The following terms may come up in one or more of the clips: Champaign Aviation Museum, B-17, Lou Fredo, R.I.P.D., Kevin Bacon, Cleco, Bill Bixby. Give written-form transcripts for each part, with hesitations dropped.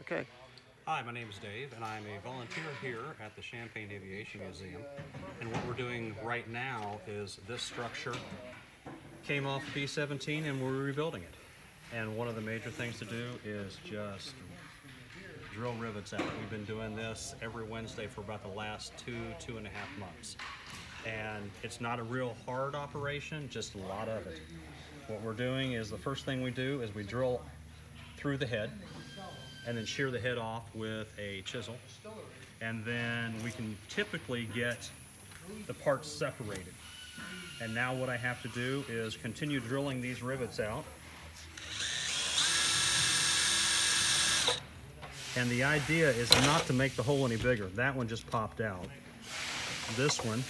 Okay. Hi, my name is Dave, and I'm a volunteer here at the Champaign Aviation Museum. And what we're doing right now is this structure came off B-17 and we're rebuilding it. And one of the major things to do is just drill rivets out. We've been doing this every Wednesday for about the last two and a half months. And it's not a real hard operation, just a lot of it. What we're doing is the first thing we do is we drill through the head and then shear the head off with a chisel. And then we can typically get the parts separated. And now what I have to do is continue drilling these rivets out. And the idea is not to make the hole any bigger. That one just popped out. This one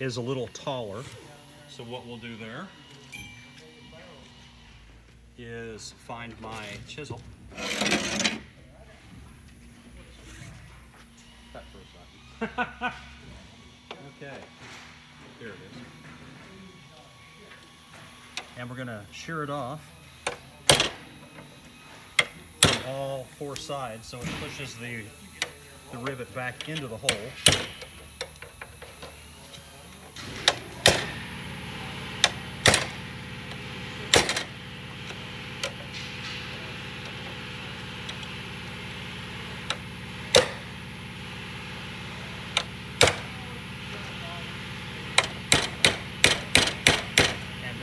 is a little taller. So what we'll do there is find my chisel. That for a second. Okay, here it is. And we're gonna shear it off on all four sides so it pushes the rivet back into the hole.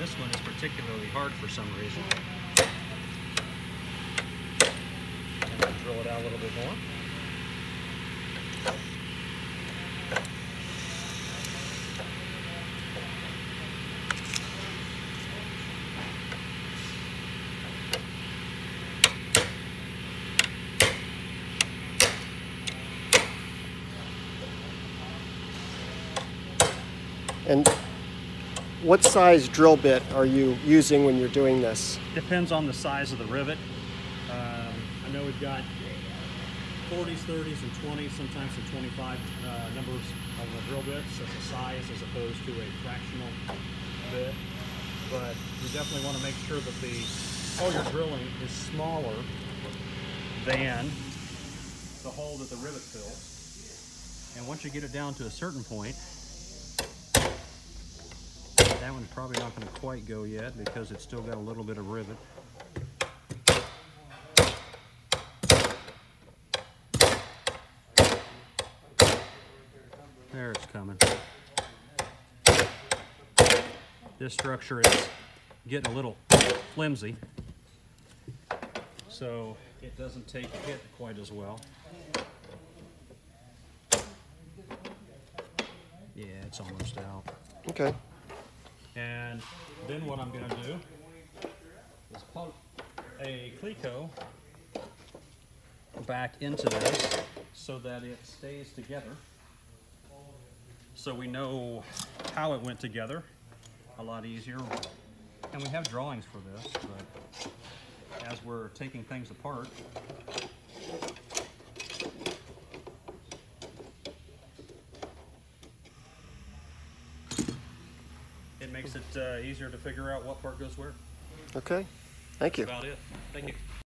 This one is particularly hard for some reason. And I'll drill it out a little bit more. And what size drill bit are you using when you're doing this? Depends on the size of the rivet. I know we've got 40s, 30s, and 20s, sometimes some 25 numbers on the drill bits as a size as opposed to a fractional bit. But you definitely want to make sure that all your drilling is smaller than the hole that the rivet fills. And once you get it down to a certain point, that one's probably not going to quite go yet because it's still got a little bit of rivet. There it's coming. This structure is getting a little flimsy, so it doesn't take a hit quite as well. Yeah, it's almost out. Okay. And then what I'm going to do is plug a Cleco back into this so that it stays together. So we know how it went together a lot easier. And we have drawings for this, but as we're taking things apart, it makes it easier to figure out what part goes where. Okay, thank you. That's about it. Thank you.